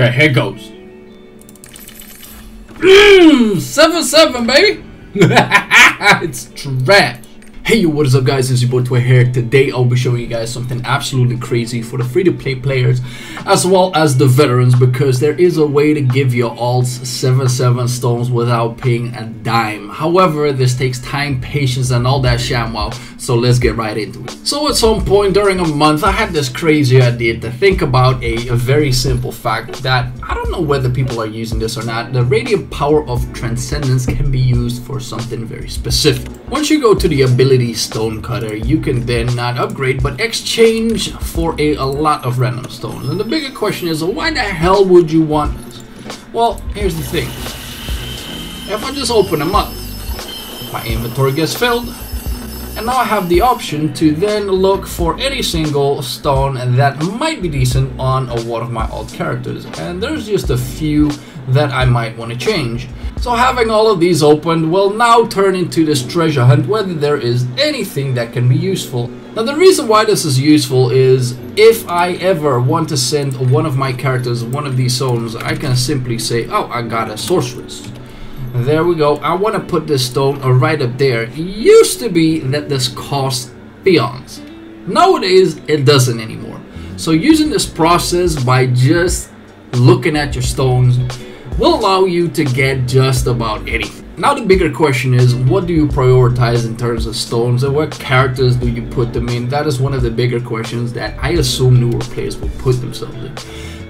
Okay, here goes. 7-7, baby! It's trash. Hey, what is up, guys? It's your boy Toy here. Today I'll be showing you guys something absolutely crazy for the free-to-play players as well as the veterans, because there is a way to give your alts 7-7 stones without paying a dime. However, this takes time, patience, and all that ShamWow, so let's get right into it. So at some point during a month, I had this crazy idea to think about a very simple fact that I don't know whether people are using this or not. The Radiant Power of Transcendence can be used for something very specific. Once you go to the Ability Stone Cutter, you can then not upgrade but exchange for a lot of random stones. And the bigger question is, why the hell would you want this? Well, here's the thing. If I just open them up, my inventory gets filled, and now I have the option to then look for any single stone that might be decent on one of my alt characters, and there's just a few that I might want to change. So having all of these opened will now turn into this treasure hunt, whether there is anything that can be useful. Now the reason why this is useful is if I ever want to send one of my characters one of these stones, I can simply say, oh, I got a sorceress. There we go. I want to put this stone right up there. It used to be that this cost peons. Nowadays it doesn't anymore. So using this process by just looking at your stones will allow you to get just about anything. Now the bigger question is, what do you prioritize in terms of stones and what characters do you put them in? That is one of the bigger questions that I assume newer players will put themselves in.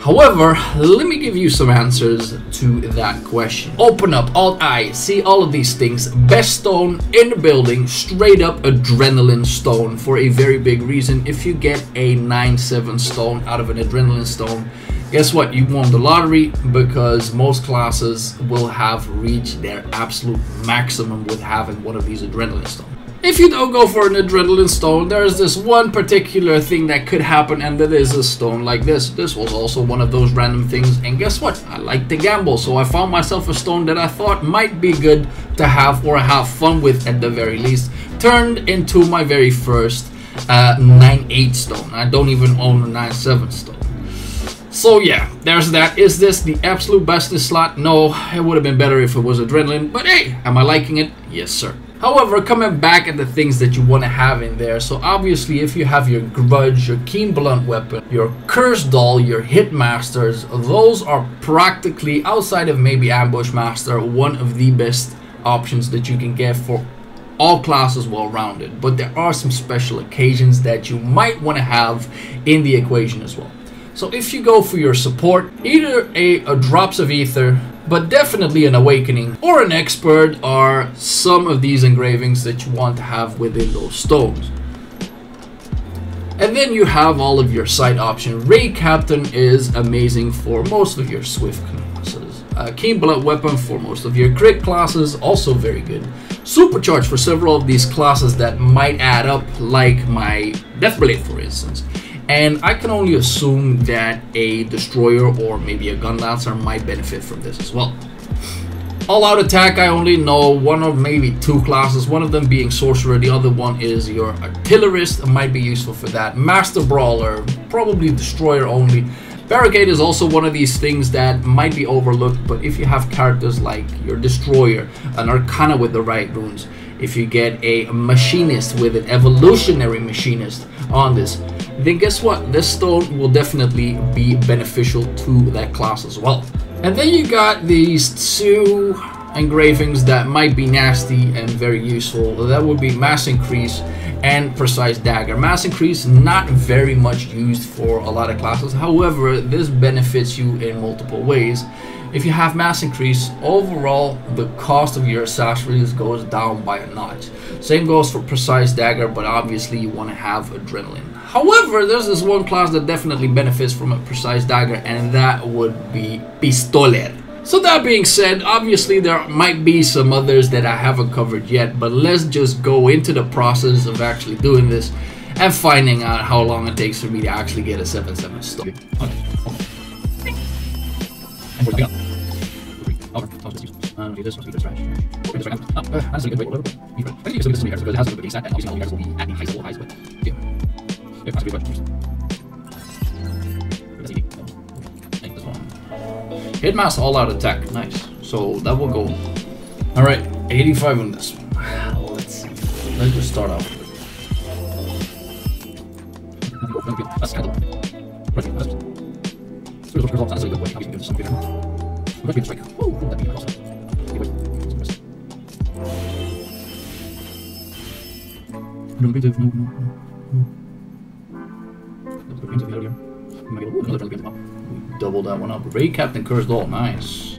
However, let me give you some answers to that question. Open up Alt-I, see all of these things. Best stone in the building, straight up adrenaline stone for a very big reason. If you get a 9-7 stone out of an adrenaline stone, guess what? You won the lottery, because most classes will have reached their absolute maximum with having one of these adrenaline stones. If you don't go for an adrenaline stone, there is this one particular thing that could happen, and that is a stone like this. This was also one of those random things, and guess what? I like to gamble, so I found myself a stone that I thought might be good to have or have fun with at the very least. Turned into my very first 9-8 stone. I don't even own a 9-7 stone. So yeah, there's that. Is this the absolute best slot? No, it would have been better if it was adrenaline, but hey, am I liking it? Yes, sir. However, coming back at the things that you want to have in there, so obviously if you have your Grudge, your Keen Blunt Weapon, your Cursed Doll, your Hitmasters, those are practically, outside of maybe Ambush Master, one of the best options that you can get for all classes well-rounded. But there are some special occasions that you might want to have in the equation as well. So if you go for your support, either a Drops of Ether, but definitely an Awakening or an Expert are some of these engravings that you want to have within those stones. And then you have all of your side options. Ray Captain is amazing for most of your Swift classes. Keen Blood Weapon for most of your crit classes, also very good. Supercharge for several of these classes that might add up, like my Deathblade for instance. And I can only assume that a Destroyer or maybe a Gun Lancer might benefit from this as well. All Out Attack, I only know one or maybe two classes, one of them being Sorcerer, the other one is your Artillerist, might be useful for that. Master Brawler, probably Destroyer only. Barricade is also one of these things that might be overlooked, but if you have characters like your Destroyer, an Arcana with the right runes, if you get a Machinist with an Evolutionary Machinist on this, then guess what? This stone will definitely be beneficial to that class as well. And then you got these two engravings that might be nasty and very useful. That would be Mass Increase and Precise Dagger. Mass Increase, not very much used for a lot of classes. However, this benefits you in multiple ways. If you have Mass Increase, overall the cost of your Sash Release goes down by a notch. Same goes for Precise Dagger, but obviously you want to have Adrenaline. However, there's this one class that definitely benefits from a Precise Dagger, and that would be Pistoler. So that being said, obviously there might be some others that I haven't covered yet, but let's just go into the process of actually doing this and finding out how long it takes for me to actually get a 7-7 stone. Okay. Hitmaster All Out Attack. Nice. So that will go. Alright, 85 on this one. Let's see. Let's just start out with double that one up. Ray Captain, Cursed Doll, nice.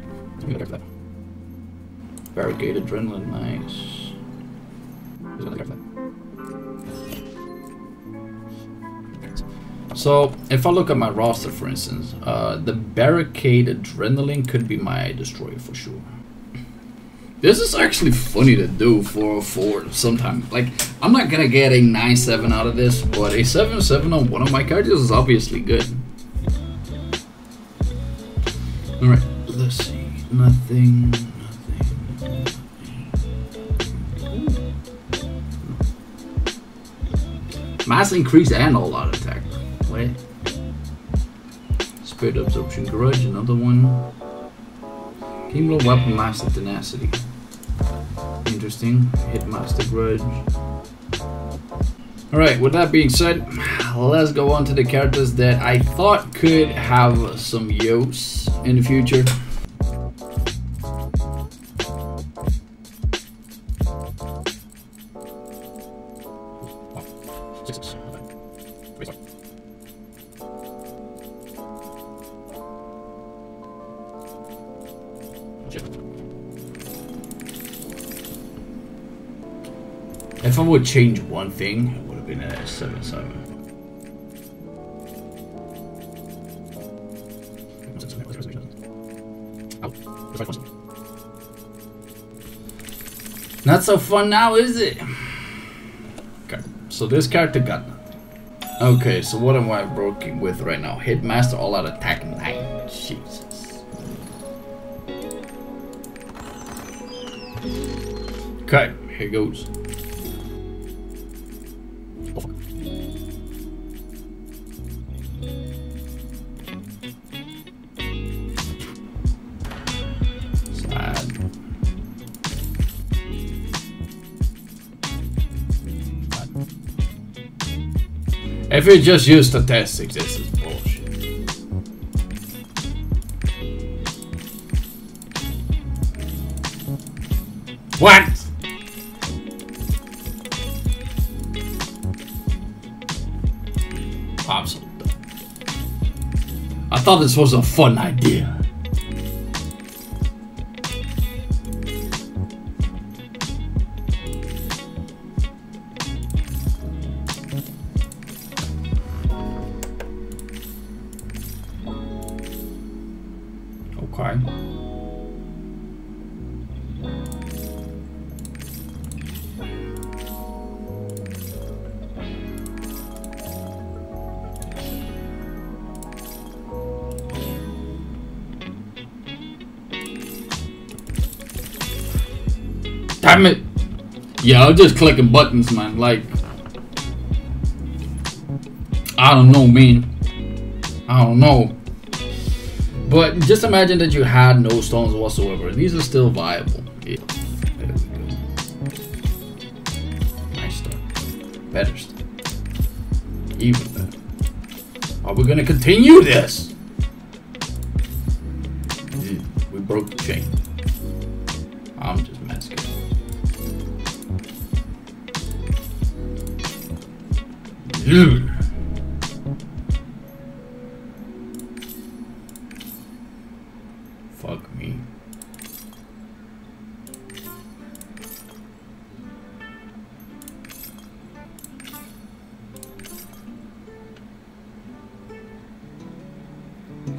Barricade, Adrenaline, nice. So, if I look at my roster, for instance, the Barricade, Adrenaline could be my Destroyer for sure. This is actually funny to do for sometimes. Like, I'm not gonna get a 9-7 out of this, but a 7-7 on one of my characters is obviously good. Alright, let's see. Nothing. Mass Increase and All Out Attack. Wait. Spirit Absorption, Grudge, another one. Keen Blood Weapon, Master Tenacity. Interesting. Hitmaster, Grudge. Alright, with that being said, let's go on to the characters that I thought could have some use in the future. If I would change one thing, it would have been a 7-7. Not so fun now, is it? Okay, so this character got nothing. Okay, so what am I working with right now? Hitmaster, All Out Attack 9. Jesus. Okay, here goes. If you just use statistics, this is bullshit. What? I'm so dumb. I thought this was a fun idea. Damn it! Yeah, I'm just clicking buttons, man. Like, I don't know, man. I don't know. But just imagine that you had no stones whatsoever. These are still viable. Yeah. There we go. Nice stuff. Better stuff. Even better. Are we gonna continue this? Yeah, we broke the chain. I'm just messing. Dude. Fuck me.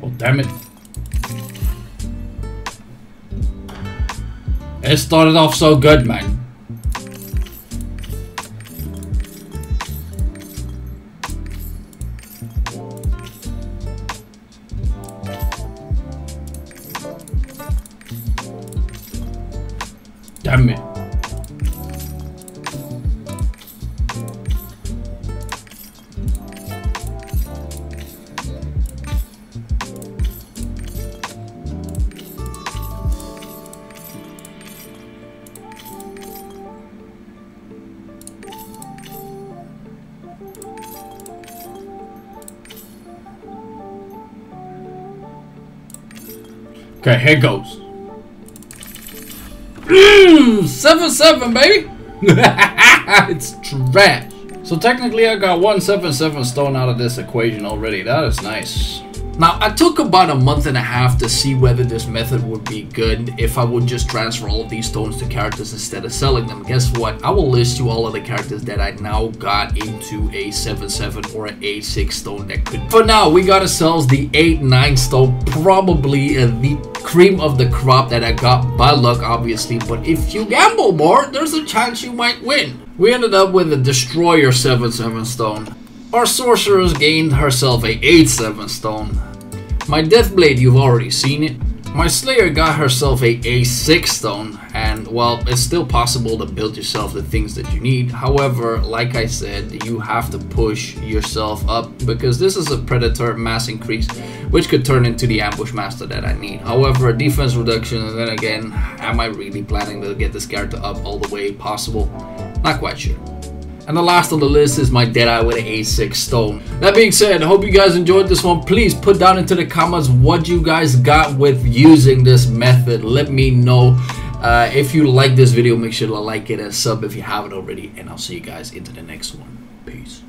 Oh, damn it. It started off so good, man. Damn it. Okay, here goes. 7/7, baby! It's trash. So technically I got 1/7/7 stone out of this equation already. That is nice. Now, I took about a month and a half to see whether this method would be good if I would just transfer all of these stones to characters instead of selling them. Guess what? I will list you all of the characters that I now got into a 7/7 or an 8/6 stone that could. For now, we got ourselves the 8/9 stone, probably the cream of the crop that I got by luck, obviously. But if you gamble more, there's a chance you might win. We ended up with a Destroyer 7/7 stone. Our Sorceress gained herself a 8/7 stone. My Deathblade, you've already seen it. My Slayer got herself a 8/6 stone, and well, it's still possible to build yourself the things that you need. However, like I said, you have to push yourself up because this is a Predator Mass Increase, which could turn into the Ambush Master that I need. However, defense reduction, and then again, am I really planning to get this character up all the way possible? Not quite sure. And the last on the list is my Deadeye with an 8/6 stone. That being said, I hope you guys enjoyed this one. Please put down into the comments what you guys got with using this method. Let me know. If you like this video, make sure to like it and sub if you haven't already. And I'll see you guys into the next one. Peace.